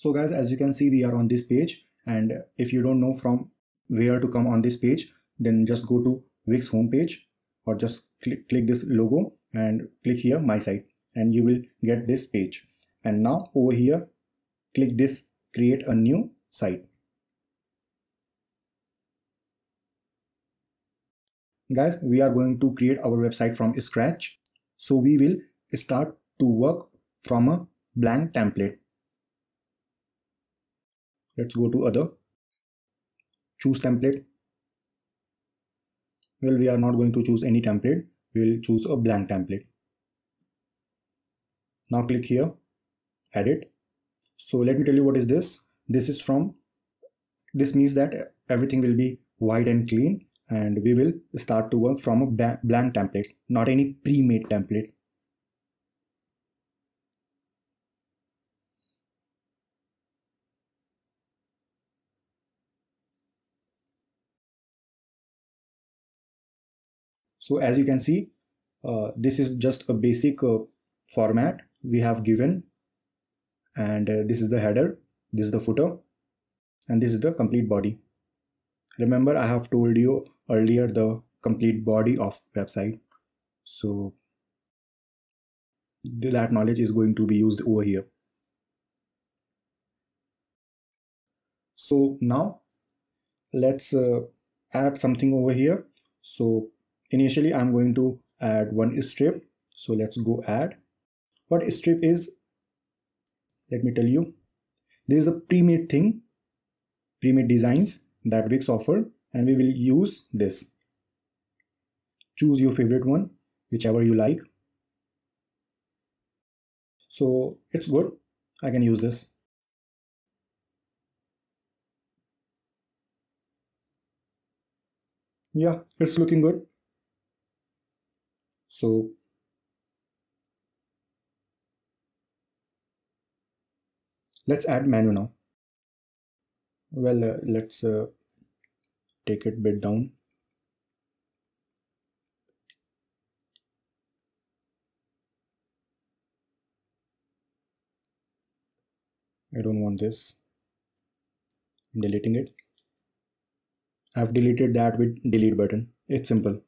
So guys, as you can see, we are on this page, and if you don't know from where to come on this page, then just go to Wix homepage or just click this logo and click here my site, and you will get this page. And now over here, click this create a new site. Guys, we are going to create our website from scratch, so we will start to work from a blank template. Let's go to other, choose template. Well, we are not going to choose any template, we will choose a blank template. Now click here, edit. So let me tell you what is this. This means that everything will be white and clean, and we will start to work from a blank template, not any pre-made template. So as you can see, this is just a basic format we have given, and this is the header, this is the footer, and this is the complete body. Remember, I have told you earlier the complete body of website, so that knowledge is going to be used over here. So now let's add something over here. So initially I'm going to add one strip, so let's go add. What strip is, let me tell you, this is a pre-made thing, pre-made designs that Wix offer, and we will use this. Choose your favorite one, whichever you like. So it's good, I can use this. Yeah, it's looking good. So let's add menu now. Well, let's take it a bit down. I don't want this. I'm deleting it. I've deleted that with delete button. It's simple.